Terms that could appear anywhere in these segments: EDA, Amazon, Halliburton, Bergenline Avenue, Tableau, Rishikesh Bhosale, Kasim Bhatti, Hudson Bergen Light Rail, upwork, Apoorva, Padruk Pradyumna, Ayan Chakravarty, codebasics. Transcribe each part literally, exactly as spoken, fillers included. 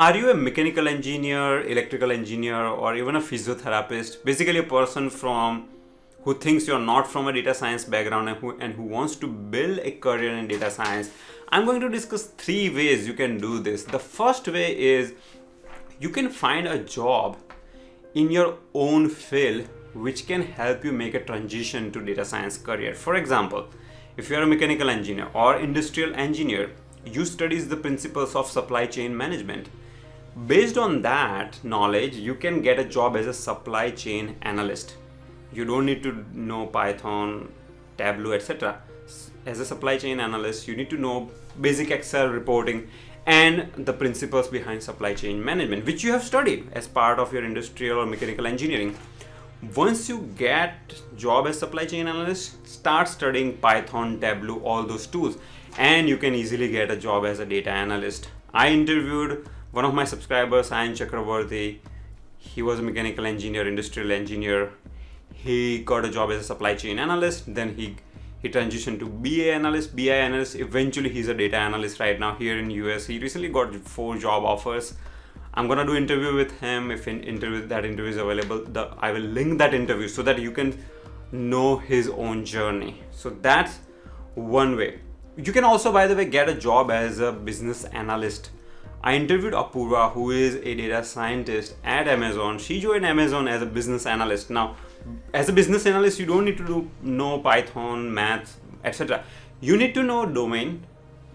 Are you a mechanical engineer, electrical engineer, or even a physiotherapist? Basically a person from who thinks you're not from a data science background and who, and who wants to build a career in data science. I'm going to discuss three ways you can do this. The first way is you can find a job in your own field which can help you make a transition to data science career. For example, if you're a mechanical engineer or industrial engineer, you study the principles of supply chain management. Based on that knowledge, you can get a job as a supply chain analyst. You don't need to know Python, Tableau, et cetera. As a supply chain analyst, you need to know basic Excel reporting and the principles behind supply chain management, which you have studied as part of your industrial or mechanical engineering. Once you get job as supply chain analyst, start studying Python, Tableau, all those tools, and you can easily get a job as a data analyst. I interviewed one of my subscribers, Ayan Chakravarty. He was a mechanical engineer, industrial engineer. He got a job as a supply chain analyst. Then he, he transitioned to B A analyst, B I analyst. Eventually, he's a data analyst right now here in U S. He recently got four job offers. I'm gonna do interview with him. If an interview that interview is available, the, I will link that interview so that you can know his own journey. So that's one way. You can also, by the way, get a job as a business analyst. I interviewed Apoorva, who is a data scientist at Amazon. She joined Amazon as a business analyst. Now, as a business analyst, you don't need to do, know Python, math, et cetera. You need to know domain.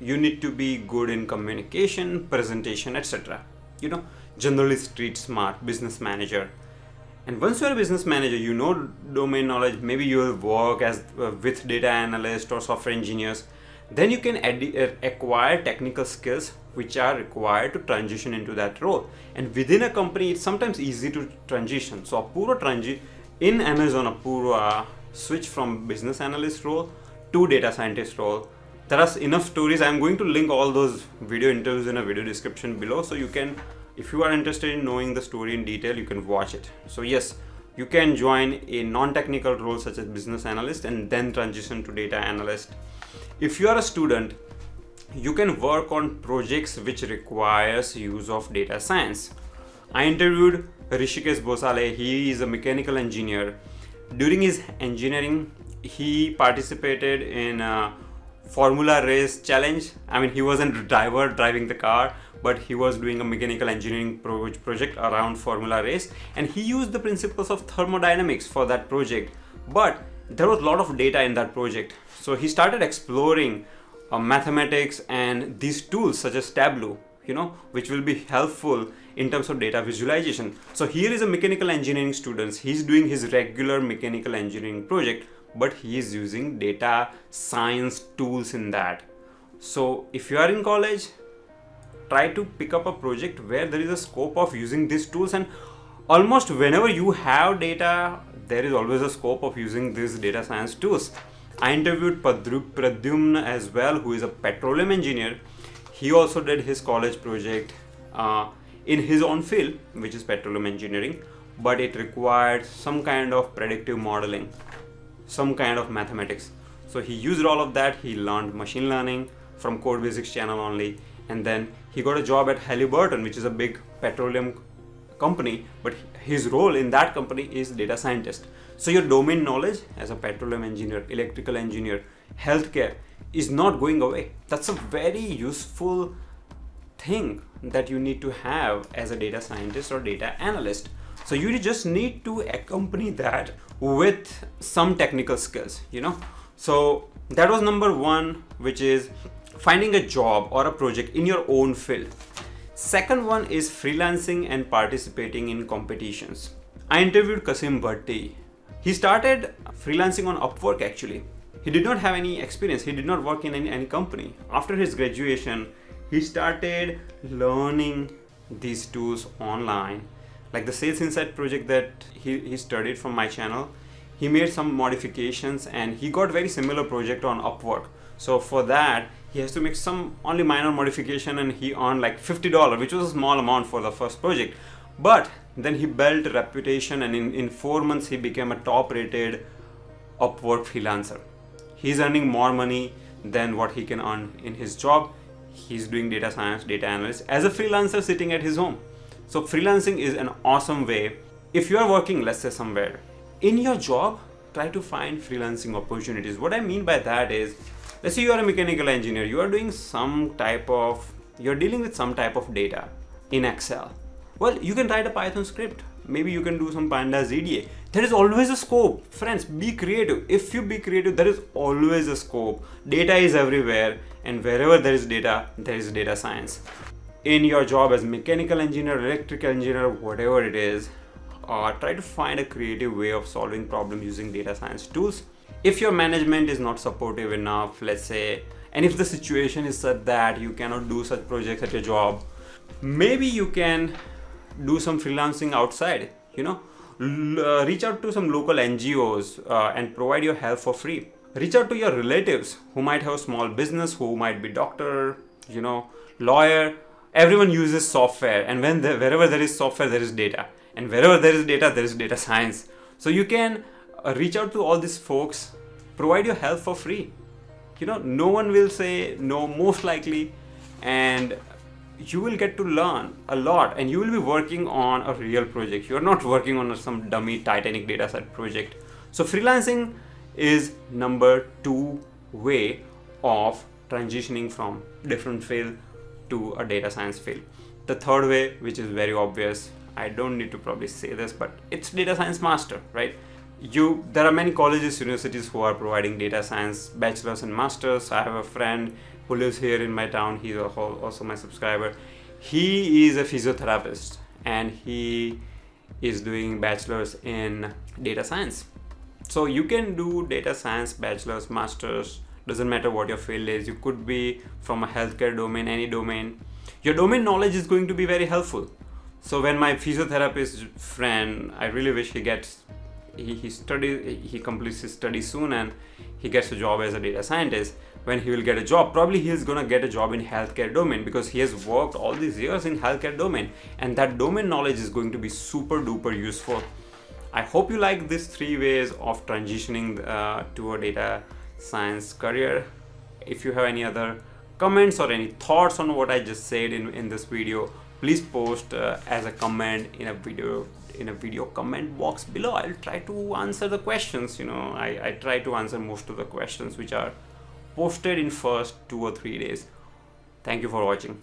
You need to be good in communication, presentation, et cetera. You know, generally street smart, business manager. And once you're a business manager, you know domain knowledge, maybe you will work as uh, with data analysts or software engineers. Then you can acquire technical skills which are required to transition into that role. And within a company, it's sometimes easy to transition. So Apoorva transi in Amazon, Apoorva switch from business analyst role to data scientist role. There are enough stories. I'm going to link all those video interviews in a video description below. So you can, if you are interested in knowing the story in detail, you can watch it. So yes, you can join a non-technical role such as business analyst and then transition to data analyst. If you are a student, you can work on projects which requires use of data science. I interviewed Rishikesh Bhosale. He is a mechanical engineer. During his engineering, he participated in a Formula race challenge. I mean, he wasn't a driver driving the car, but he was doing a mechanical engineering pro project around Formula race, and he used the principles of thermodynamics for that project. But there was a lot of data in that project, so he started exploring uh, mathematics and these tools such as Tableau, you know, which will be helpful in terms of data visualization. So here is a mechanical engineering student. He's doing his regular mechanical engineering project, but he is using data science tools in that. So if you are in college, try to pick up a project where there is a scope of using these tools, and almost whenever you have data, there is always a scope of using these data science tools. I interviewed Padruk Pradyumna as well, who is a petroleum engineer. He also did his college project uh, in his own field, which is petroleum engineering, but it required some kind of predictive modeling, some kind of mathematics. So he used all of that. He learned machine learning from Code Basics channel only. And then he got a job at Halliburton, which is a big petroleum company, but his role in that company is data scientist. So your domain knowledge as a petroleum engineer, electrical engineer, healthcare is not going away. That's a very useful thing that you need to have as a data scientist or data analyst. So you just need to accompany that with some technical skills, you know. So that was number one, which is finding a job or a project in your own field. Second one is freelancing and participating in competitions. I interviewed Kasim Bhatti. He started freelancing on Upwork actually. He did not have any experience. He did not work in any, any company. After his graduation, he started learning these tools online. Like the Sales Insight project that he, he studied from my channel, he made some modifications and he got very similar project on Upwork. So for that, he has to make some only minor modification and he earned like fifty dollars, which was a small amount for the first project. But then he built a reputation and in, in four months, he became a top rated Upwork freelancer. He's earning more money than what he can earn in his job. he's doing data science, data analyst as a freelancer sitting at his home. So freelancing is an awesome way. If you are working, let's say somewhere, in your job, try to find freelancing opportunities. What I mean by that is, let's say you are a mechanical engineer, you are doing some type of, you're dealing with some type of data in Excel. Well, you can write a Python script. Maybe you can do some pandas E D A. There is always a scope. Friends, be creative. If you be creative, there is always a scope. Data is everywhere, and wherever there is data, there is data science. In your job as mechanical engineer, electrical engineer, whatever it is, uh, try to find a creative way of solving problems using data science tools. If your management is not supportive enough, let's say, and if the situation is such that you cannot do such projects at your job, maybe you can do some freelancing outside, you know, L uh, reach out to some local N G Os uh, and provide your help for free. Reach out to your relatives who might have a small business, who might be doctor, you know, lawyer. Everyone uses software, and when there, wherever there is software, there is data, and wherever there is data, there is data science. So you can uh, reach out to all these folks, provide your help for free. You know, no one will say no, most likely, and you will get to learn a lot, and you will be working on a real project. You are not working on some dummy Titanic dataset project. So freelancing is number two way of transitioning from different field to a data science field. The third way, which is very obvious, I don't need to probably say this, but it's data science master, right? You, there are many colleges, universities who are providing data science bachelor's and masters. I have a friend who lives here in my town. He's also my subscriber. He is a physiotherapist, and he is doing bachelor's in data science. So you can do data science, bachelor's, master's, doesn't matter what your field is. You could be from a healthcare domain, any domain. Your domain knowledge is going to be very helpful. So when my physiotherapist friend, I really wish he gets, he, he studies, he completes his study soon, and he gets a job as a data scientist. When he will get a job, probably he is gonna get a job in healthcare domain, because he has worked all these years in healthcare domain, and that domain knowledge is going to be super duper useful. I hope you like these three ways of transitioning uh, to a data science career. If you have any other comments or any thoughts on what I just said in, in this video, please post uh, as a comment in a video in a video comment box below. I'll try to answer the questions. You know, I, I try to answer most of the questions which are posted in first two or three days. Thank you for watching.